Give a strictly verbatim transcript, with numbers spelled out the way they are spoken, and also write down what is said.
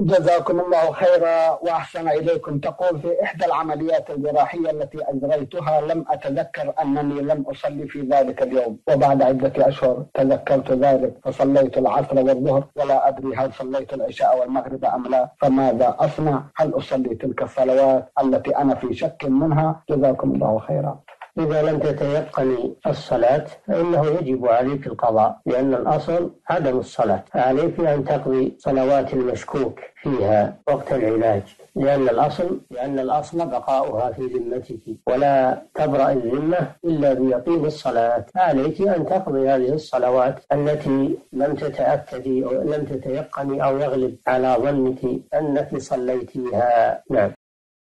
جزاكم الله خيرا وأحسن إليكم. تقول في إحدى العمليات الجراحية التي أجريتها لم أتذكر أنني لم أصلي في ذلك اليوم، وبعد عدة أشهر تذكرت ذلك فصليت العصر والظهر ولا أدري هل صليت العشاء والمغرب أم لا، فماذا أصنع؟ هل أصلي تلك الصلوات التي أنا في شك منها؟ جزاكم الله خيرا. إذا لم تتيقن الصلاة فإنه يجب عليك القضاء، لأن الأصل عدم الصلاة، عليك أن تقضي صلوات المشكوك فيها وقت العلاج، لأن الأصل لأن الأصل بقاؤها في ذمتك، ولا تبرأ الذمة إلا بيقين الصلاة. عليك أن تقضي هذه الصلوات التي لم تتأكدي أو لم تتيقني أو يغلب على ظنك أنك صليتيها. نعم.